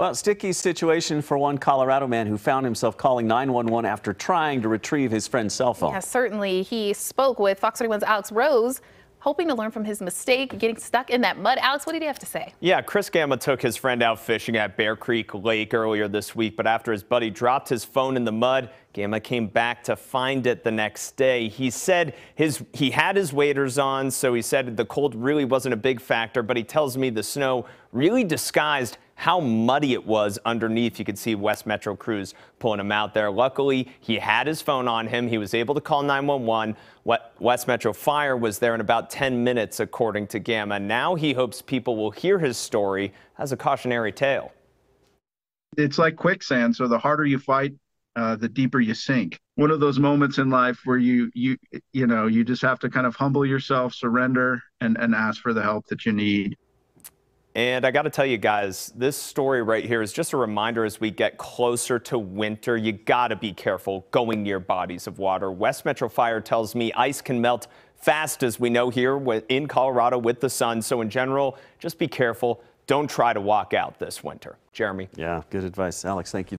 Well, sticky situation for one Colorado man who found himself calling 911 after trying to retrieve his friend's cell phone. Yeah, certainly. He spoke with Fox 31's Alex Rose, hoping to learn from his mistake, getting stuck in that mud. Alex, what did he have to say? Yeah, Chris Gamma took his friend out fishing at Bear Creek Lake earlier this week, but after his buddy dropped his phone in the mud, Gamma came back to find it the next day. He said he had his waders on, so he said the cold really wasn't a big factor, but he tells me the snow really disguised how muddy it was underneath. You could see West Metro crews pulling him out there. Luckily, he had his phone on him. He was able to call 911. West Metro Fire was there in about 10 minutes, according to Gamma. Now he hopes people will hear his story as a cautionary tale. It's like quicksand, so the harder you fight, the deeper you sink. One of those moments in life where you just have to kind of humble yourself, surrender, and ask for the help that you need. And I got to tell you guys, this story right here is just a reminder as we get closer to winter, you got to be careful going near bodies of water. West Metro Fire tells me ice can melt fast, as we know here in Colorado with the sun. So in general, just be careful. Don't try to walk out this winter. Jeremy. Yeah, good advice, Alex. Thank you.